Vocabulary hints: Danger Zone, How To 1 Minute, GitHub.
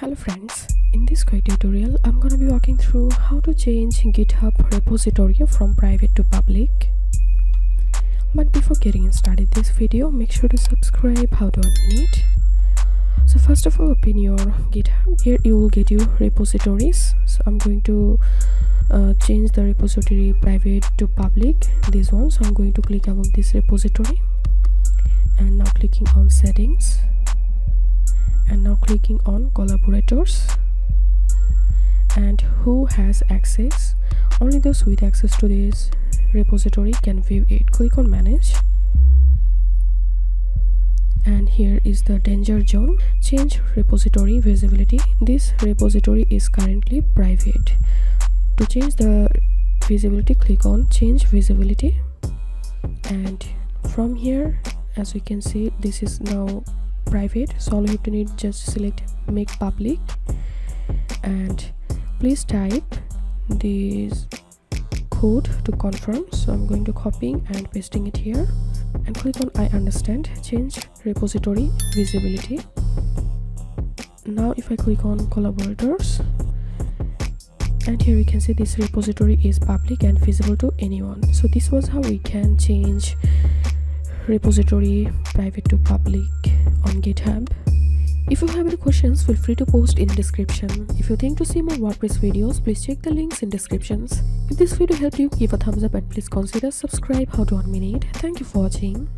Hello friends, in this quick tutorial I'm going to be walking through how to change GitHub repository from private to public. But before getting started this video, make sure to subscribe. How to 1 minute. So first of all, open your GitHub. Here you will get your repositories. So I'm going to change the repository private to public, this one. So I'm going to click above this repository and now clicking on settings. And now clicking on collaborators and who has access. Only those with access to this repository can view it. Click on manage, and here is the danger zone. Change repository visibility. This repository is currently private. To change the visibility, click on change visibility, and from here, as we can see, this is now private. So all you have to need, just select make public and please type this code to confirm. So I'm going to copying and pasting it here and click on I understand. Change repository visibility. Now if I click on collaborators, and here we can see this repository is public and visible to anyone. So this was how we can change repository private to public on GitHub. If you have any questions, feel free to post in description. If you think to see more WordPress videos, please check the links in descriptions. If this video helped you, give a thumbs up and please consider subscribe. How to 1 minute. Thank you for watching.